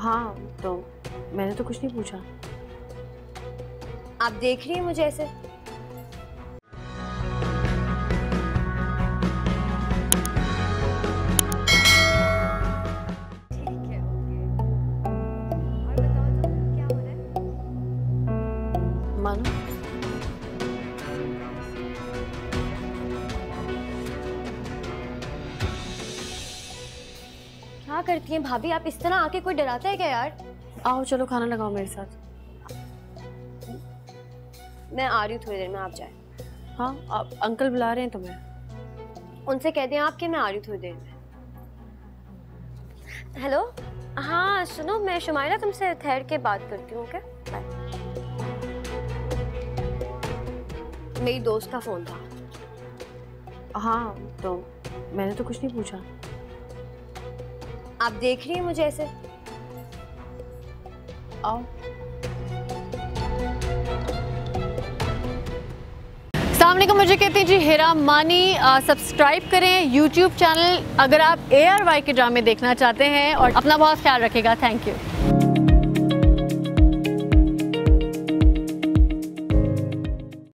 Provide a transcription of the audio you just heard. हाँ तो मैंने तो कुछ नहीं पूछा। आप देख रही हैं मुझे ऐसे? करती हैं भाभी, आप इस तरह आके कोई डराता है क्या यार? आओ चलो खाना लगाओ मेरे साथ। मैं आ रही हूँ थोड़ी देर में, आप जाए। हाँ आप अंकल बुला रहे हैं तुम्हें, उनसे कह दें आप कि मैं आ रही हूँ थोड़ी देर में। हेलो हाँ सुनो, मैं शुमाइला तुमसे ठहर के बात करती हूँ, मेरी दोस्त का फोन था। हाँ तो मैंने तो कुछ नहीं पूछा। आप देख रही हैं मुझे ऐसे? आओ। अस्सलामुअलैकुम, मुझे कहते हैं जी हिरा मानी। सब्सक्राइब करें YouTube चैनल अगर आप ARY के ड्रामे देखना चाहते हैं, और अपना बहुत ख्याल रखिएगा। Thank you.